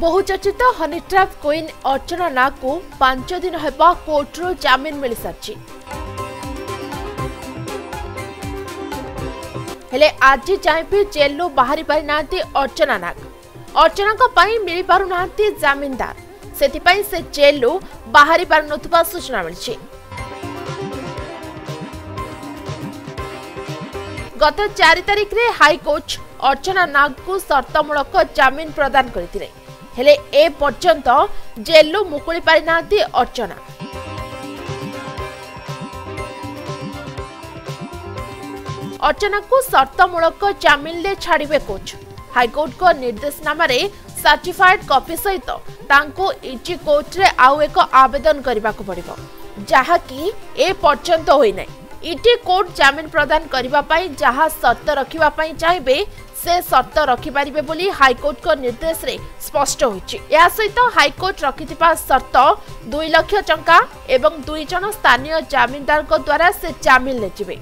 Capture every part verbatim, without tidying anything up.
बहुचर्चित हनीट्राप क्वीन अर्चना नाग को पांच दिन हेबा कोर्टर जामिन मिल सारी हेले आज जाए भी जेल रू बाहरी पारि ना अर्चना नाग अर्चना मिल पारु ना जामिनदार से जेल रू बाहरी पार न सूचना मिली। गत चार तारीख रे हाई कोर्ट अर्चना नाग को शर्तमूलक जामिन प्रदान करथिले हेले ए पर्यंत जेलु मुकुली पारि ना अर्चना। अर्चना को शर्तमूलक जामिन ले छाड़िबे कोर्ट हाई कोर्ट को निर्देशनामा रे सर्टिफाइड कॉपी सहित तांको इजी कोर्ट रे आउ एक आवेदन करबाक पड़िबो जहा कि ए पर्यंत होई नै। इटी कोर्ट जामिन प्रदान करिबा पाई जहां शर्त रखिबा पाई चाहिए से शर्त रखिपारे बोली हाईकोर्ट को निर्देश रे स्पष्ट होइछि। या सहित हाईकोर्ट रखिथिबा शर्त दुई लाख टंका एवं दुई जन स्थानीय जामिनदार को द्वारा से जामिन ले जिवे।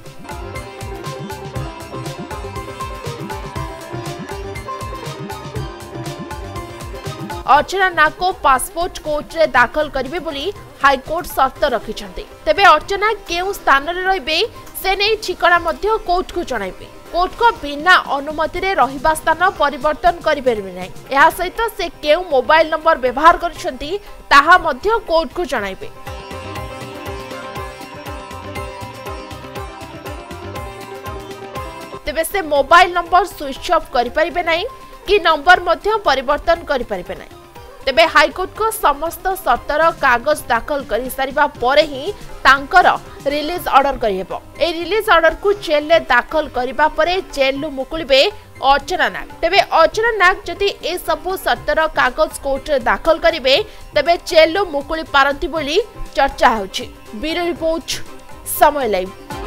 अर्चना नाग को पासपोर्ट कोर्ट रे दाखल करिवे बोली हाईकोर्ट शर्त रखिछन्ते तेबे अर्चना केउ स्थान रे रहिबे से नै ठिकाना मध्य कोर्ट को जणाइबे। कोर्ट को बिना अनुमति रे रहिबा स्थान परिवर्तन करिबेरबे नै। या सहित से केउ मोबाइल नंबर व्यवहार करछन्ती ताहा मध्य कोर्ट को जणाइबे। तेबे से मोबाइल नंबर स्विच ऑफ करिपारिबे नै कि नंबर मध्य परिवर्तन करिपारिबे नै। तेबे हाईकोर्ट को समस्त शर्तर कागज दाखल कर सारिबा परे ही तांकर रिलीज ऑर्डर करिहेबो। ए रिलीज ऑर्डर को जेल ले दाखल करिबा परे जेल लु मुकुलिबे अर्चना नाग। तेबे अर्चना नाग जदि ए सब शर्तर कागज कोर्ट रे दाखल करिवे तेबे जेल लु मुकुलि पारंती बोली चर्चा होउछि। ब्यूरो रिपोर्ट समय लाइव।